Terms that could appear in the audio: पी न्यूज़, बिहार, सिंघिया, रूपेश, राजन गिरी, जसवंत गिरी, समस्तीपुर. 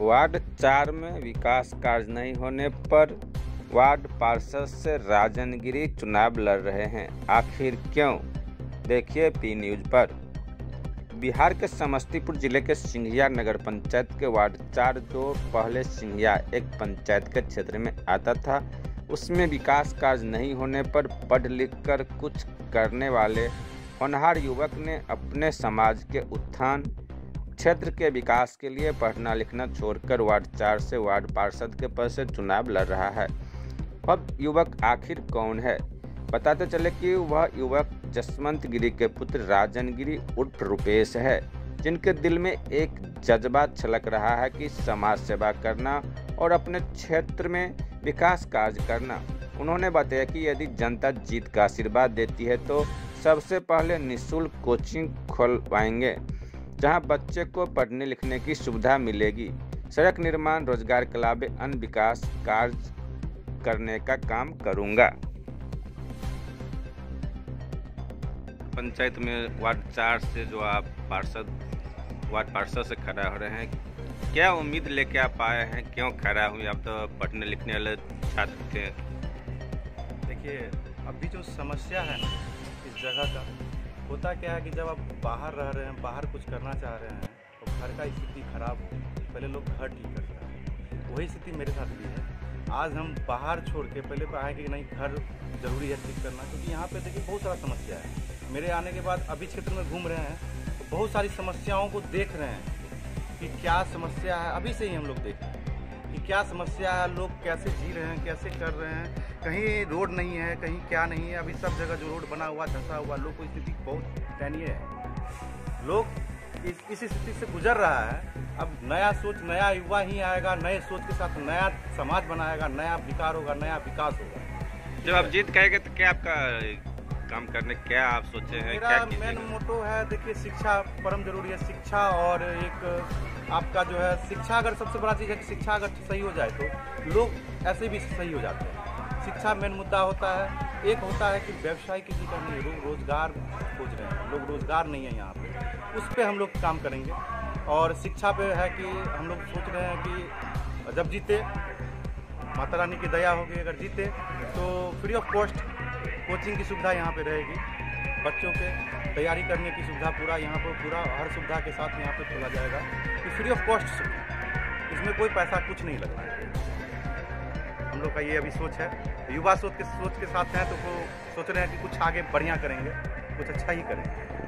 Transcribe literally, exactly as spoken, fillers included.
Ward चार में विकास कार्य नहीं होने पर वार्ड पार्षद से राजन गिरी चुनाव लड़ रहे हैं, आखिर क्यों? देखिए पी न्यूज़ पर। बिहार के समस्तीपुर जिले के सिंघिया नगर पंचायत के वार्ड चार, जो पहले सिंघिया एक पंचायत के क्षेत्र में आता था, उसमें विकास कार्य नहीं होने पर पढ़ लिख कर कुछ करने वाले होनहार युवक ने अपने समाज के उत्थान, क्षेत्र के विकास के लिए पढ़ना लिखना छोड़कर वार्ड चार से वार्ड पार्षद के पद से चुनाव लड़ रहा है। अब युवक आखिर कौन है? बताते चले कि वह युवक जसवंत गिरी के पुत्र राजन गिरी उर्फ रूपेश है, जिनके दिल में एक जज्बा छलक रहा है कि समाज सेवा करना और अपने क्षेत्र में विकास कार्य करना। उन्होंने बताया कि यदि जनता जीत का आशीर्वाद देती है तो सबसे पहले निःशुल्क कोचिंग खोलवाएंगे, जहां बच्चे को पढ़ने लिखने की सुविधा मिलेगी। सड़क निर्माण, रोजगार के अलावा अन्य विकास कार्य करने का काम करूंगा। पंचायत में वार्ड चार से जो आप पार्षद वार्ड पार्षद से खड़ा हो रहे हैं, क्या उम्मीद लेके आप आए हैं? क्यों खड़ा हुए? आप तो पढ़ने लिखने वाले छात्र थे। देखिए, अभी जो समस्या है ना इस जगह का, होता क्या है कि जब आप बाहर रह रहे हैं, बाहर कुछ करना चाह रहे हैं तो घर का स्थिति खराब हो, पहले लोग घर ठीक करते हैं। वही स्थिति मेरे साथ भी है। आज हम बाहर छोड़ के पहले पे आए कि नहीं, घर जरूरी है ठीक करना, क्योंकि यहाँ पे देखिए बहुत सारा समस्या है। मेरे आने के बाद अभी क्षेत्र में घूम रहे हैं तो बहुत सारी समस्याओं को देख रहे हैं कि क्या समस्या है। अभी से ही हम लोग देख रहे हैं कि क्या समस्या है, लोग कैसे जी रहे हैं, कैसे कर रहे हैं। कहीं रोड नहीं है, कहीं क्या नहीं है। अभी सब जगह जो रोड बना हुआ, धंसा हुआ, लोग की स्थिति बहुत दयनीय है। लोग इस इस स्थिति से गुजर रहा है। अब नया सोच, नया युवा ही आएगा, नए सोच के साथ नया समाज बनाएगा, नया विकार होगा, नया विकास होगा। जब आप जीत कहेंगे तो क्या आपका काम करने क्या आप सोचे हैं? मेरा मेन मोटो है, देखिए, शिक्षा परम जरूरी है। शिक्षा और एक आपका जो है शिक्षा, अगर सबसे बड़ा चीज़ है कि शिक्षा अगर सही हो जाए तो लोग ऐसे भी सही हो जाते हैं। शिक्षा मेन मुद्दा होता है। एक होता है कि व्यवसाय किसी का नहीं, लोग रोजगार खोज रहे हैं, लोग रोजगार नहीं है यहाँ पे, उस पर हम लोग काम करेंगे। और शिक्षा पे है कि हम लोग सोच रहे हैं कि जब जीते, माता रानी की दया होगी, अगर जीते तो फ्री ऑफ कॉस्ट कोचिंग की सुविधा यहाँ पे रहेगी। बच्चों के तैयारी करने की सुविधा पूरा यहाँ पर, पूरा हर सुविधा के साथ यहाँ पर खोला जाएगा कि फ्री ऑफ कॉस्ट सुविधा, इसमें कोई पैसा कुछ नहीं लगता है। हम लोग का ये अभी सोच है। युवा सोच के सोच के साथ हैं तो वो सोच रहे हैं कि कुछ आगे बढ़िया करेंगे, कुछ अच्छा ही करेंगे।